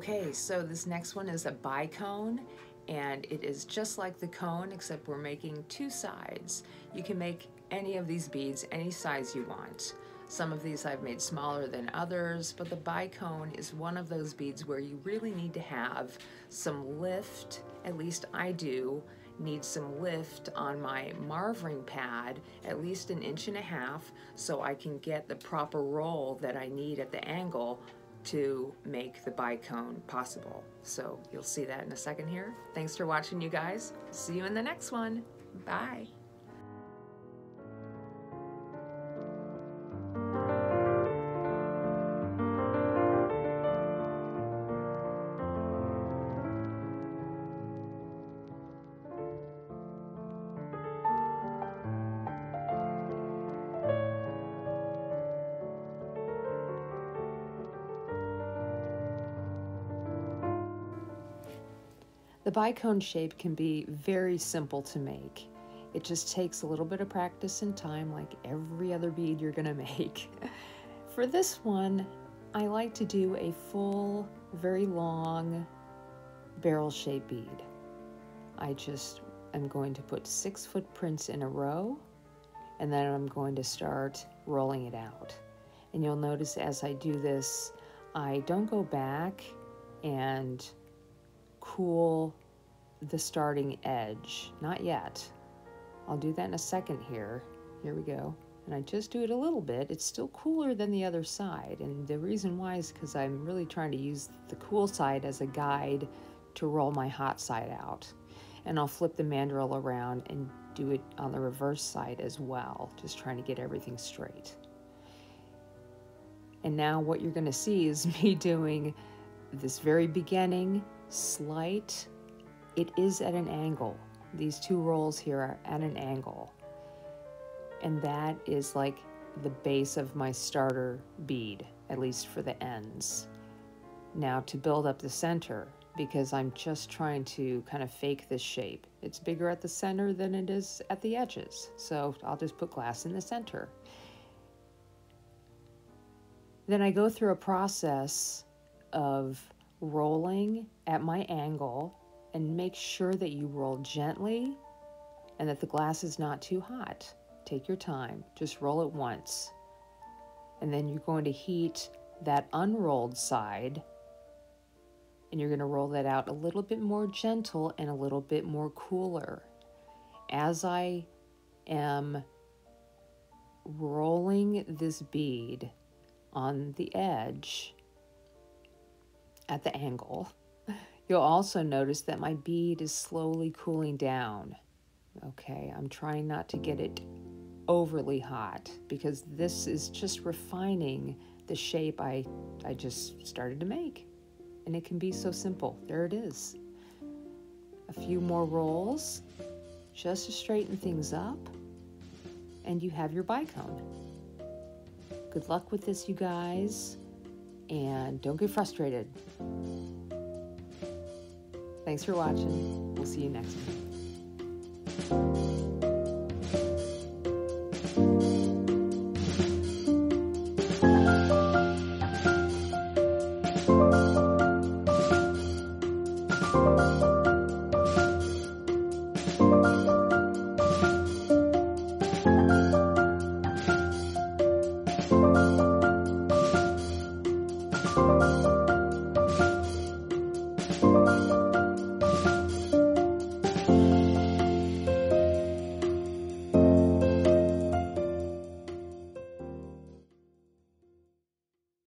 Okay, so this next one is a BiCone, and it is just like the cone except we're making two sides. You can make any of these beads any size you want. Some of these I've made smaller than others, but the BiCone is one of those beads where you really need to have some lift, at least I do, need some lift on my marvering pad, at least 1.5 inches, so I can get the proper roll that I need at the angle to make the BiCone possible. So you'll see that in a second here. Thanks for watching, you guys. See you in the next one. Bye. The BiCone shape can be very simple to make. It just takes a little bit of practice and time, like every other bead you're gonna make. For this one, I like to do a full, very long barrel-shaped bead. I just am going to put 6 footprints in a row, and then I'm going to start rolling it out. And you'll notice as I do this, I don't go back and cool the starting edge. Not yet. I'll do that in a second here. Here we go. And I just do it a little bit. It's still cooler than the other side. And the reason why is because I'm really trying to use the cool side as a guide to roll my hot side out. And I'll flip the mandrel around and do it on the reverse side as well. Just trying to get everything straight. And now what you're going to see is me doing this very beginning slight, it is at an angle. These two rolls here are at an angle. And that is like the base of my starter bead, at least for the ends. Now to build up the center, because I'm just trying to kind of fake this shape. It's bigger at the center than it is at the edges. So I'll just put glass in the center. Then I go through a process of rolling at my angle, and make sure that you roll gently and that the glass is not too hot. Take your time, just roll it once. And then you're going to heat that unrolled side, and you're going to roll that out a little bit more gentle and a little bit more cooler. As I am rolling this bead on the edge, at the angle, you'll also notice that my bead is slowly cooling down. Okay, I'm trying not to get it overly hot because this is just refining the shape I just started to make. And it can be so simple. There it is. A few more rolls just to straighten things up, and you have your BiCone. Good luck with this, you guys. And don't get frustrated. Thanks for watching. We'll see you next time.